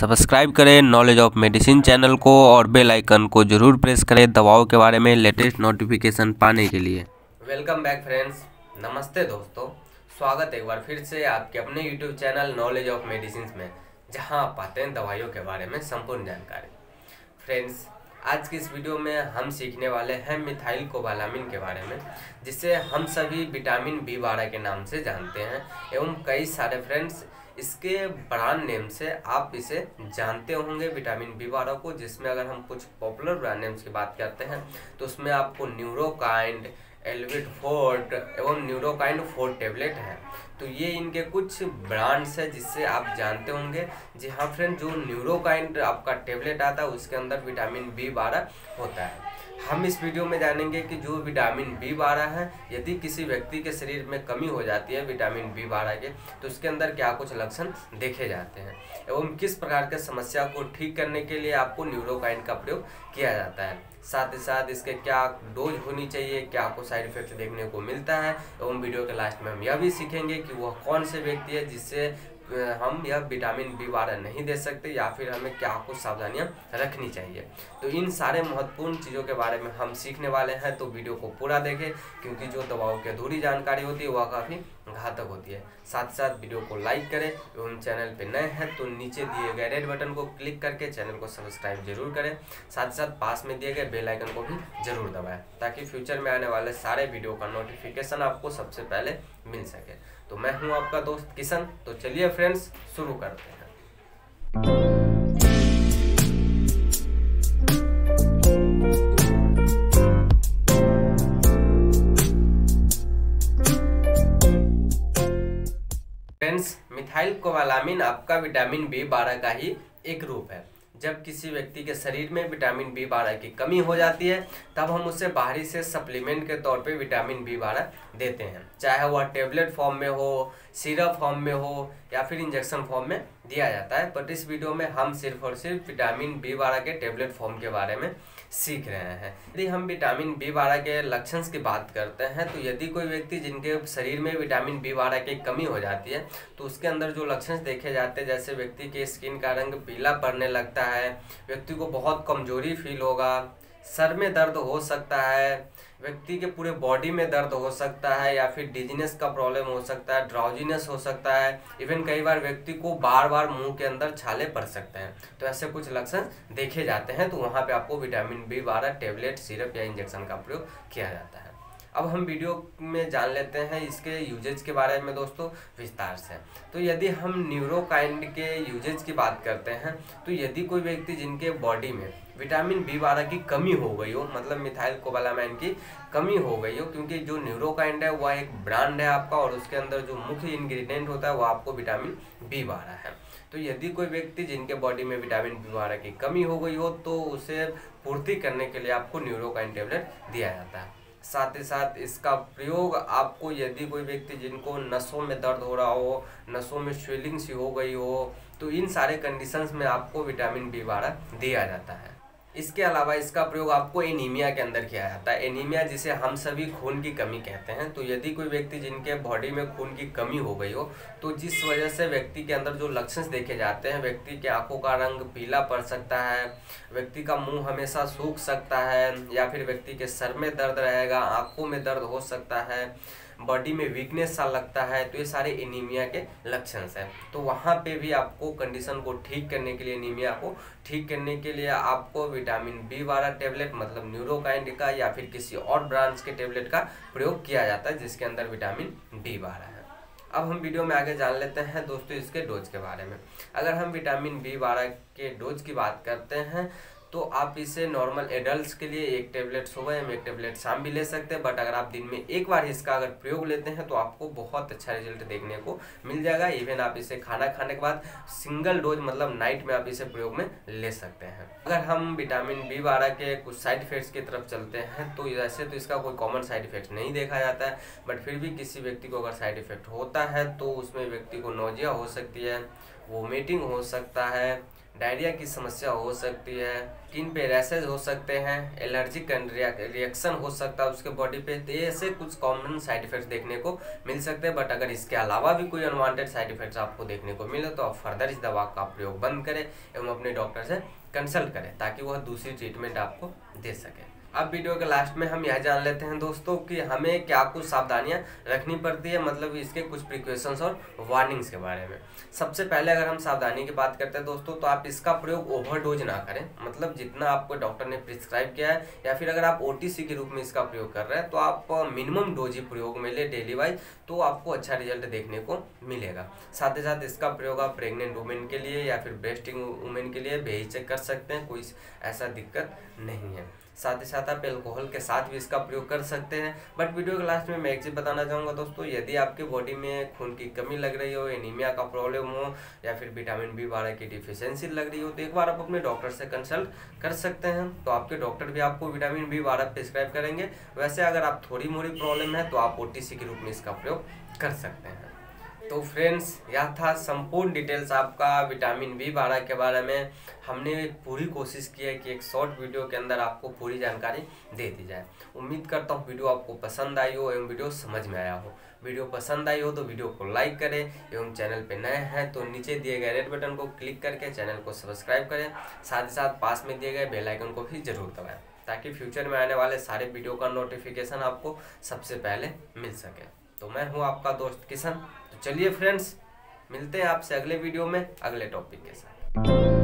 Subscribe करें knowledge of medicine channel को और बेल आइकन को जरूर प्रेस करें दवाओं के बारे में लेटेस्ट नोटिफिकेशन पाने के लिए। वेलकम बैक फ्रेंड्स, नमस्ते दोस्तों, स्वागत है एक बार फिर से आपके अपने YouTube channel knowledge of medicine में, जहां आप पाते हैं दवाइयों के बारे में संपूर्ण जानकारी। फ्रेंड्स, आज की इस वीडियो में हम सीखने वाले हैं मिथाइलकोबालामिन के बारे में, जिसे हम सभी विटामिन B12 के नाम से जानते हैं एवं कई सारे फ्रेंड्स इसके ब्रांड नेम से आप इसे जानते होंगे विटामिन B12 को, जिसमें अगर हम कुछ पॉपुलर ब्रांड नेम्स की बात करते हैं तो उसमें आपको न्यूरोकाइंड, एल्विड फोर्ड एवं न्यूरोकाइंड फोर्ड टेबलेट हैं। तो ये इनके कुछ ब्रांड्स हैं जिससे आप जानते होंगे। जी हाँ फ्रेंड, जो न्यूरोकाइंड आपका टेबलेट आता है उसके अंदर विटामिन B12 होता है। हम इस वीडियो में जानेंगे कि जो विटामिन B12 है, यदि किसी व्यक्ति के शरीर में कमी हो जाती है विटामिन B12 के, तो उसके अंदर क्या कुछ लक्षण देखे जाते हैं एवं किस प्रकार के समस्या को ठीक करने के लिए आपको न्यूरोकाइंड का प्रयोग किया जाता है, साथ ही साथ इसके क्या डोज होनी चाहिए, क्या आपको साइड इफेक्ट देखने को मिलता है एवं वीडियो के लास्ट में हम यह भी सीखेंगे कि वह कौन से व्यक्ति है जिससे हम यह विटामिन B12 नहीं दे सकते या फिर हमें क्या कुछ सावधानियां रखनी चाहिए। तो इन सारे महत्वपूर्ण चीज़ों के बारे में हम सीखने वाले हैं, तो वीडियो को पूरा देखें, क्योंकि जो दवाओं की अधूरी जानकारी होती है वह काफ़ी घातक होती है। साथ साथ वीडियो को लाइक करें एवं चैनल पर नए हैं तो नीचे दिए गए रेड बटन को क्लिक करके चैनल को सब्सक्राइब जरूर करें, साथ साथ पास में दिए गए बेल आइकन को भी जरूर दबाएं, ताकि फ्यूचर में आने वाले सारे वीडियो का नोटिफिकेशन आपको सबसे पहले मिल सके। तो मैं हूँ आपका दोस्त किशन। तो चलिए फ्रेंड्स शुरू करते हैं। फ्रेंड्स, मिथाइलकोबालामिन आपका विटामिन B12 का ही एक रूप है। जब किसी व्यक्ति के शरीर में विटामिन B12 की कमी हो जाती है तब हम उसे बाहरी से सप्लीमेंट के तौर पे विटामिन B12 देते हैं, चाहे वह टेबलेट फॉर्म में हो, सिरप फॉर्म में हो या फिर इंजेक्शन फॉर्म में दिया जाता है। बट इस वीडियो में हम सिर्फ और सिर्फ विटामिन B12 के टेबलेट फॉर्म के बारे में सीख रहे हैं। यदि हम विटामिन B12 के लक्षण की बात करते हैं तो यदि कोई व्यक्ति जिनके शरीर में विटामिन B12 की कमी हो जाती है तो उसके अंदर जो लक्षण देखे जाते हैं, जैसे व्यक्ति के स्किन का रंग पीला पड़ने लगता है, व्यक्ति को बहुत कमजोरी फील होगा, सर में दर्द हो सकता है, व्यक्ति के पूरे बॉडी में दर्द हो सकता है या फिर डिजीनेस का प्रॉब्लम हो सकता है, ड्राउजीनेस हो सकता है, इवन कई बार व्यक्ति को बार बार मुंह के अंदर छाले पड़ सकते हैं। तो ऐसे कुछ लक्षण देखे जाते हैं, तो वहाँ पे आपको विटामिन B12 टेबलेट, सिरप या इंजेक्शन का प्रयोग किया जाता है। अब हम वीडियो में जान लेते हैं इसके यूजेज के बारे में दोस्तों विस्तार से। तो यदि हम न्यूरोकाइंड के यूजेज की बात करते हैं तो यदि कोई व्यक्ति जिनके बॉडी में विटामिन B12 की कमी हो गई हो, मतलब मिथाइलकोबालामिन की कमी हो गई हो, क्योंकि जो न्यूरोकाइंड है वह एक ब्रांड है आपका और उसके अंदर जो मुख्य इंग्रेडिएंट होता है वह आपको विटामिन B12 है। तो यदि कोई व्यक्ति जिनके बॉडी में विटामिन B12 की कमी हो गई हो तो उसे पूर्ति करने के लिए आपको न्यूरोकाइंड टेबलेट दिया जाता है। साथ ही साथ इसका प्रयोग आपको यदि कोई व्यक्ति जिनको नसों में दर्द हो रहा हो, नसों में स्वेलिंग सी हो गई हो, तो इन सारे कंडीशंस में आपको विटामिन B12 दिया जाता है। इसके अलावा इसका प्रयोग आपको एनीमिया के अंदर किया जाता है। एनीमिया जिसे हम सभी खून की कमी कहते हैं, तो यदि कोई व्यक्ति जिनके बॉडी में खून की कमी हो गई हो तो जिस वजह से व्यक्ति के अंदर जो लक्षण देखे जाते हैं, व्यक्ति के आंखों का रंग पीला पड़ सकता है, व्यक्ति का मुंह हमेशा सूख सकता है या फिर व्यक्ति के सर में दर्द रहेगा, आँखों में दर्द हो सकता है, बॉडी में वीकनेस सा लगता है, तो ये सारे एनीमिया के लक्षण हैं। तो वहाँ पे भी आपको कंडीशन को ठीक करने के लिए, एनीमिया को ठीक करने के लिए आपको विटामिन B12 टेबलेट, मतलब न्यूरोकाइंड का या फिर किसी और ब्रांच के टेबलेट का प्रयोग किया जाता है जिसके अंदर विटामिन B12 है। अब हम वीडियो में आगे जान लेते हैं दोस्तों इसके डोज के बारे में। अगर हम विटामिन B12 के डोज की बात करते हैं तो आप इसे नॉर्मल एडल्ट्स के लिए एक टेबलेट सुबह एवं एक टेबलेट शाम भी ले सकते हैं। बट अगर आप दिन में एक बार इसका अगर प्रयोग लेते हैं तो आपको बहुत अच्छा रिजल्ट देखने को मिल जाएगा। इवन आप इसे खाना खाने के बाद सिंगल डोज, मतलब नाइट में आप इसे प्रयोग में ले सकते हैं। अगर हम विटामिन B12 के कुछ साइड इफेक्ट्स की तरफ चलते हैं तो वैसे तो इसका कोई कॉमन साइड इफेक्ट नहीं देखा जाता है, बट फिर भी किसी व्यक्ति को अगर साइड इफेक्ट होता है तो उसमें व्यक्ति को नोजिया हो सकती है, वोमिटिंग हो सकता है, डायरिया की समस्या हो सकती है, स्किन पे रैशेज हो सकते हैं, एलर्जिक रिएक्शन हो सकता है उसके बॉडी पे। तो ऐसे कुछ कॉमन साइड इफेक्ट्स देखने को मिल सकते हैं। बट अगर इसके अलावा भी कोई अनवांटेड साइड इफेक्ट्स आपको देखने को मिले तो आप फर्दर इस दवा का प्रयोग बंद करें एवं अपने डॉक्टर से कंसल्ट करें ताकि वह दूसरी ट्रीटमेंट आपको दे सके। अब वीडियो के लास्ट में हम यह जान लेते हैं दोस्तों कि हमें क्या कुछ सावधानियां रखनी पड़ती है, मतलब इसके कुछ प्रिकॉशंस और वार्निंग्स के बारे में। सबसे पहले अगर हम सावधानी की बात करते हैं दोस्तों तो आप इसका प्रयोग ओवरडोज ना करें, मतलब जितना आपको डॉक्टर ने प्रिस्क्राइब किया है, या फिर अगर आप ओटीसी के रूप में इसका प्रयोग कर रहे हैं तो आप मिनिमम डोज ही प्रयोग में लें डेली वाइज, तो आपको अच्छा रिजल्ट देखने को मिलेगा। साथ ही साथ इसका प्रयोग आप प्रेग्नेंट वुमेन के लिए या फिर ब्रेस्टिंग वुमेन के लिए बेहिचक कर सकते हैं, कोई ऐसा दिक्कत नहीं है। साथ ही साथ आप एल्कोहल के साथ भी इसका प्रयोग कर सकते हैं। बट वीडियो के लास्ट में मैं एक चीज़ बताना चाहूँगा दोस्तों, यदि आपके बॉडी में खून की कमी लग रही हो, एनीमिया का प्रॉब्लम हो, या फिर विटामिन B12 की डिफिशेंसी लग रही हो तो एक बार आप अपने डॉक्टर से कंसल्ट कर सकते हैं। तो आपके डॉक्टर भी आपको विटामिन B12 प्रिस्क्राइब करेंगे। वैसे अगर आप थोड़ी मोड़ी प्रॉब्लम है तो आप OTC के रूप में इसका प्रयोग कर सकते हैं। तो फ्रेंड्स यह था संपूर्ण डिटेल्स आपका विटामिन B12 के बारे में। हमने पूरी कोशिश की है कि एक शॉर्ट वीडियो के अंदर आपको पूरी जानकारी दे दी जाए। उम्मीद करता हूँ वीडियो आपको पसंद आई हो एवं वीडियो समझ में आया हो। वीडियो पसंद आई हो तो वीडियो को लाइक करें एवं चैनल पर नए हैं तो नीचे दिए गए रेड बटन को क्लिक करके चैनल को सब्सक्राइब करें। साथ ही साथ पास में दिए गए बेल आइकन को भी जरूर दबाएँ ताकि फ्यूचर में आने वाले सारे वीडियो का नोटिफिकेशन आपको सबसे पहले मिल सके। तो मैं हूँ आपका दोस्त किशन। तो चलिए फ्रेंड्स, मिलते हैं आपसे अगले वीडियो में अगले टॉपिक के साथ।